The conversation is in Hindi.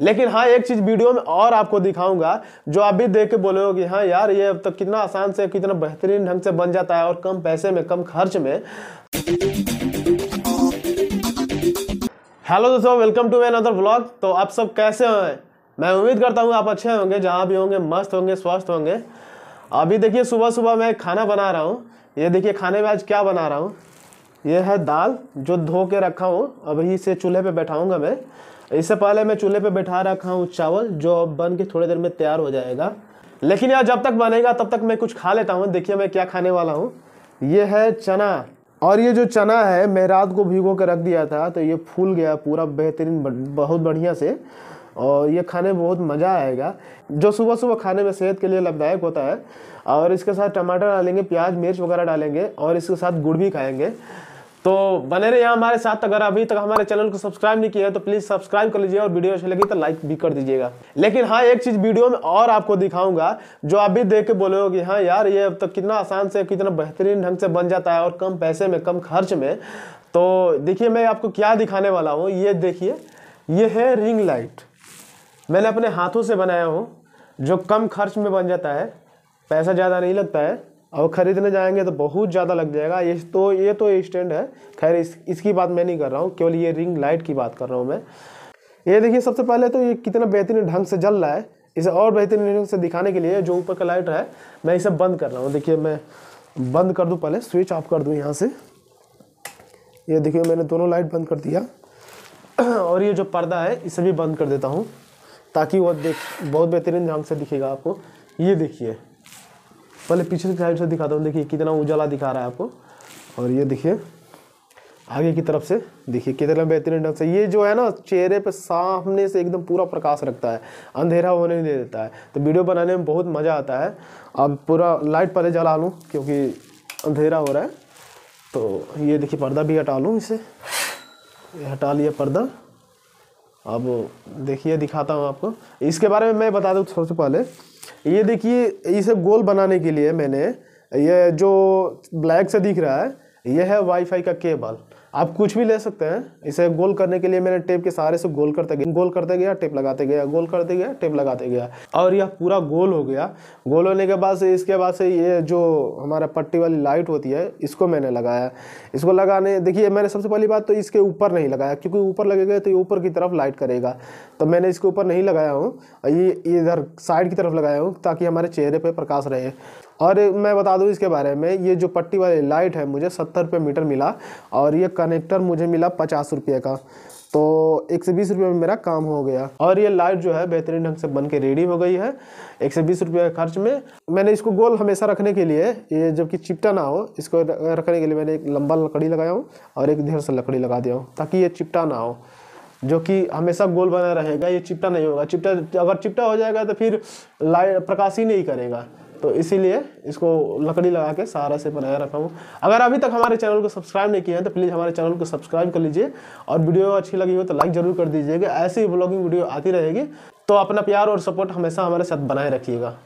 लेकिन हाँ एक चीज वीडियो में और आपको दिखाऊंगा जो आप भी देख के बोलोगे कि हाँ यार ये तो कितना आसान से कितना बेहतरीन ढंग से बन जाता है और कम पैसे में कम खर्च में। हेलो दोस्तों, welcome to my another vlog. तो आप सब कैसे हैं? मैं उम्मीद करता हूँ आप अच्छे होंगे, जहाँ भी होंगे मस्त होंगे, स्वस्थ होंगे। अभी देखिए सुबह सुबह मैं खाना बना रहा हूँ। ये देखिए खाने में आज क्या बना रहा हूँ। ये है दाल जो धो के रखा हूँ, अभी इसे चूल्हे पे बैठाऊँगा मैं। इससे पहले मैं चूल्हे पे बैठा रखा हूँ चावल जो बन के थोड़ी देर में तैयार हो जाएगा। लेकिन यार जब तक बनेगा तब तक मैं कुछ खा लेता हूँ। देखिए मैं क्या खाने वाला हूँ। ये है चना, और ये जो चना है मैं रात को भिगो के रख दिया था तो ये फूल गया पूरा बेहतरीन, बहुत बढ़िया से, और ये खाने में बहुत मज़ा आएगा। जो सुबह सुबह खाने में सेहत के लिए लाभदायक होता है। और इसके साथ टमाटर डालेंगे, प्याज मिर्च वगैरह डालेंगे, और इसके साथ गुड़ भी खाएंगे। तो बने रहिए हमारे साथ। अगर अभी तक हमारे चैनल को सब्सक्राइब नहीं किया है तो प्लीज़ सब्सक्राइब कर लीजिए, और वीडियो अच्छी लगी तो लाइक भी कर दीजिएगा। लेकिन हाँ एक चीज़ वीडियो में और आपको दिखाऊंगा जो आप भी देख के बोलोगे कि हाँ यार ये तो कितना आसान से कितना बेहतरीन ढंग से बन जाता है और कम पैसे में कम खर्च में। तो देखिए मैं आपको क्या दिखाने वाला हूँ। ये देखिए, ये है रिंग लाइट, मैंने अपने हाथों से बनाया हूँ जो कम खर्च में बन जाता है, पैसा ज़्यादा नहीं लगता है, और ख़रीदने जाएंगे तो बहुत ज़्यादा लग जाएगा। ये तो स्टैंड है, खैर इसकी बात मैं नहीं कर रहा हूँ, केवल ये रिंग लाइट की बात कर रहा हूँ मैं। ये देखिए सबसे पहले तो ये कितना बेहतरीन ढंग से जल रहा है। इसे और बेहतरीन ढंग से दिखाने के लिए जो ऊपर का लाइट है मैं इसे बंद कर रहा हूँ। देखिए मैं बंद कर दूँ, पहले स्विच ऑफ कर दूँ यहाँ से। ये देखिए मैंने दोनों लाइट बंद कर दिया, और ये जो पर्दा है इसे भी बंद कर देता हूँ ताकि वो बहुत बेहतरीन ढंग से दिखेगा आपको। ये देखिए पहले पीछे की साइड से दिखाता हूँ, देखिए कितना उजाला दिखा रहा है आपको, और ये देखिए आगे की तरफ से देखिए कितना बेहतरीन ढंग से। ये जो है ना चेहरे पे सामने से एकदम पूरा प्रकाश रखता है, अंधेरा होने नहीं दे देता है, तो वीडियो बनाने में बहुत मज़ा आता है। अब पूरा लाइट पहले जला लूँ क्योंकि अंधेरा हो रहा है। तो ये देखिए पर्दा भी हटा लूँ, इसे हटा लिया पर्दा। अब देखिए दिखाता हूँ आपको, इसके बारे में मैं बता दूँ सबसे पहले। ये देखिए इसे गोल बनाने के लिए मैंने ये जो ब्लैक से दिख रहा है यह है वाईफाई का केबल। आप कुछ भी ले सकते हैं। इसे गोल करने के लिए मैंने टेप के सहारे से गोल करते गया, टेप लगाते गया, गोल करते गया, टेप लगाते गया, और यह पूरा गोल हो गया। गोल होने के बाद से ये जो हमारा पट्टी वाली लाइट होती है इसको मैंने लगाया। इसको लगाने देखिए मैंने सबसे पहली बात तो इसके ऊपर नहीं लगाया, क्योंकि ऊपर लगेगा तो ये ऊपर की तरफ लाइट करेगा, तो मैंने इसके ऊपर नहीं लगाया हूँ, ये इधर साइड की तरफ लगाया हूँ ताकि हमारे चेहरे पर प्रकाश रहे। और मैं बता दूं इसके बारे में, ये जो पट्टी वाली लाइट है मुझे 70 रुपये मीटर मिला, और ये कनेक्टर मुझे मिला 50 रुपये का, तो 120 रुपये में मेरा काम हो गया। और ये लाइट जो है बेहतरीन ढंग से बन के रेडी हो गई है 120 रुपये के खर्च में। मैंने इसको गोल हमेशा रखने के लिए, ये जबकि चिपटा ना हो, इसको रखने के लिए मैंने एक लंबा लकड़ी लगाया हूँ और एक ढेर सा लकड़ी लगा दिया हूँ ताकि ये चिपटा ना हो, जो कि हमेशा गोल बना रहेगा, ये चिपटा नहीं होगा। चिपटा अगर चिपटा हो जाएगा तो फिर लाइट प्रकाश ही नहीं करेगा, तो इसीलिए इसको लकड़ी लगा के सहारा से बनाया रखा हूँ। अगर अभी तक हमारे चैनल को सब्सक्राइब नहीं किया है तो प्लीज़ हमारे चैनल को सब्सक्राइब कर लीजिए, और वीडियो अच्छी लगी हो तो लाइक जरूर कर दीजिएगा। ऐसी ही ब्लॉगिंग वीडियो आती रहेगी, तो अपना प्यार और सपोर्ट हमेशा हमारे साथ बनाए रखिएगा।